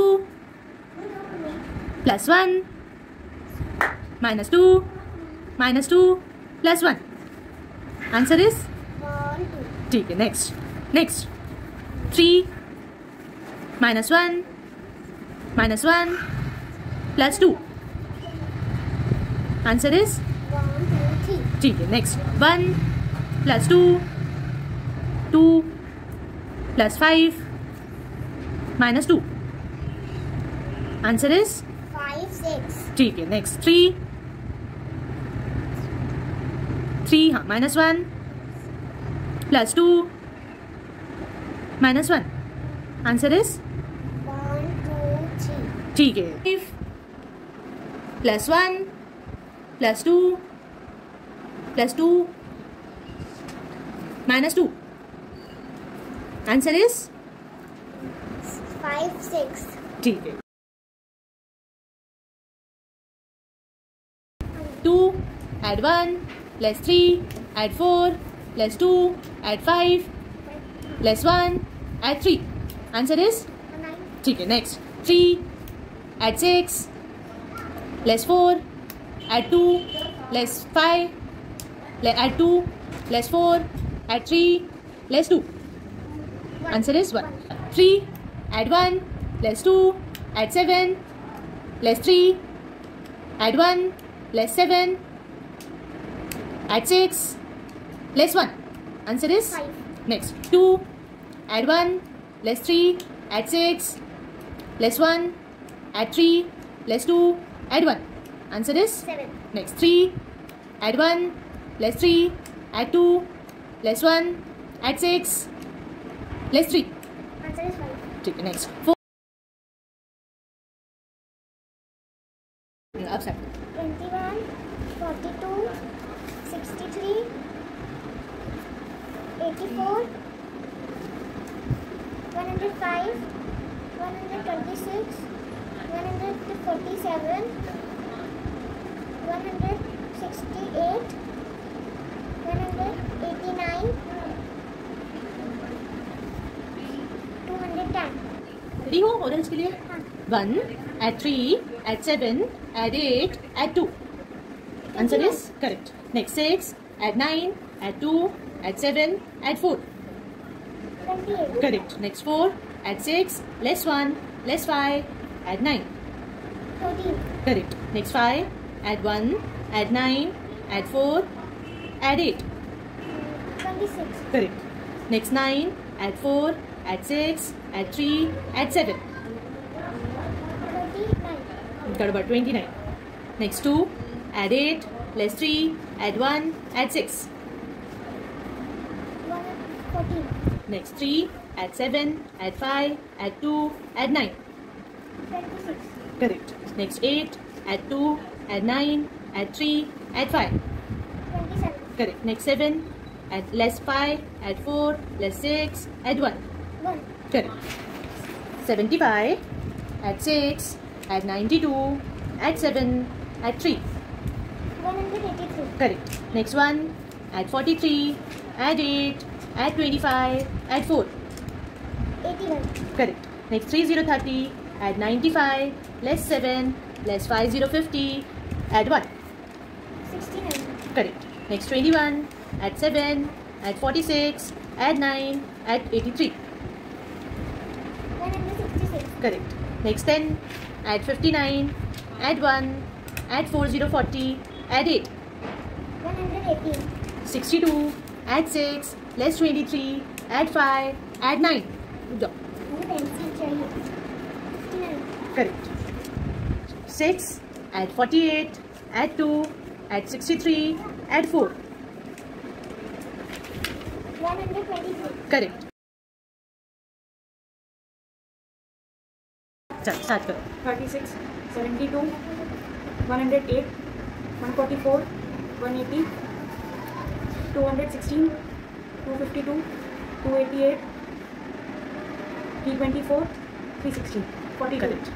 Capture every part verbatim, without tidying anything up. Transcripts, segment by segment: two plus one minus two minus two plus one. Answer is ठीक है. Next, next three minus one minus one plus two. Answer is ठीक है. Next one plus two two plus five minus two. Answer is five six. ठीक है. Next three three हाँ minus one plus two minus one. Answer is one two three. ठीक है. Five plus one plus two plus two minus two. Answer is five six. ठीक है. Two add one plus three add four plus two add five plus one add three. Answer is nine. ठीक है. Next three add six plus four add two plus five add two plus four add three plus two. Answer is one. three add one plus two add seven plus three add one plus seven add six plus one. Answer is five. Next two add one plus three add six plus one add three plus two add one. Answer is seven. Next three add one plus three add two plus one add six plus three. Answer is five. Next four. Upside. Twenty-one, forty-two, sixty-three, eighty-four, one hundred five, one hundred twenty-six, one hundred forty-seven, one hundred sixty-eight, one hundred eighty-nine, two hundred ten. Ready हो orange के लिए? हाँ. One, add three, add seven, add eight, add two. Answer is correct. Next six, add nine, add two, add seven, add four. Correct. Next four, add six, less one, less five, add nine. Correct. Next five, add one, add nine, add four, add eight. Correct. Next nine, add four, add six, add three, add seven. twenty-nine. Next two, add eight, plus three, add one, add six. fourteen. Next three, add seven, add five, add two, add nine. twenty-six. Correct. Next eight, add two, add nine, add three, add five. twenty-seven. Correct. Next seven, add less five, add four, less six, add one. one. Correct. seventy-five, add six, add ninety-two, add seven, add three. one hundred eighty-three. Correct. Next one, add forty-three, add eight, add twenty-five, add four. eighty-one. Correct. Next three, zero, thirty, add ninety-five, less seven, less five, zero, fifty, add one. sixty-nine. Correct. Next twenty-one, add seven, add forty-six, add nine, add eighty-three. one hundred sixty-six. Correct. Next ten, add fifty-nine, add one, add four, zero, forty, add eight. one hundred eighteen. sixty-two, add six, less twenty-three, add five, add nine. fifty-nine. Correct. six, add forty-eight, add two, add sixty-three, add four. one hundred twenty-three. Correct. Start करो. thirty-six, seventy-two, one hundred eight, one hundred forty-four, one hundred eighty, two hundred sixteen, two hundred fifty-two, two hundred eighty-eight, three hundred twenty-four, three hundred sixteen, forty-two. Correct.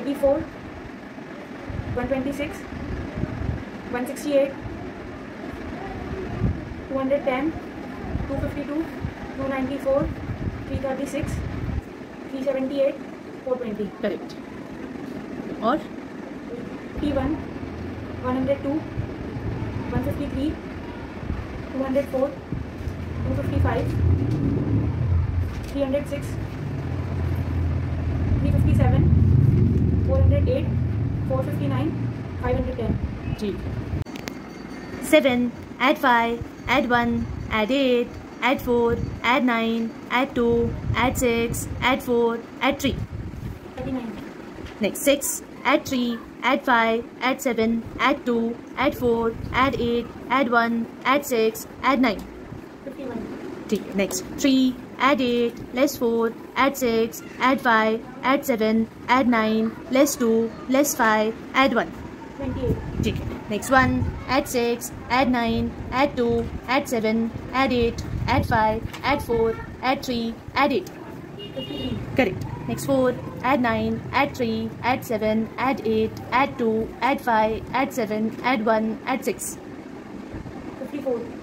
eighty-four, one hundred twenty-six, one hundred sixty-eight, two hundred ten, two hundred fifty-two, two hundred ninety-four, three hundred thirty-six, three hundred seventy-eight, four twenty. Correct. Or P one, one hundred two, one fifty-three, two hundred four, two fifty-five, three hundred six, three fifty-seven, four hundred eight, four fifty-nine, five hundred ten. G. seven, add five, add one, add eight, add four, add nine, add two, add six, add four, add three. thirty-nine. Next, six, add three, add five, add seven, add two, add four, add eight, add one, add six, add nine. fifty-one. T. Next, three, add eight, less four, add six, add five, add seven, add nine, less two, less five, add one. twenty-eight. T. Next one, add six, add nine, add two, add seven, add eight, add five, add four, add three, add eight. fifty-three. Correct. Next four, add nine, add three, add seven, add eight, add two, add five, add seven, add one, add six. fifty-four.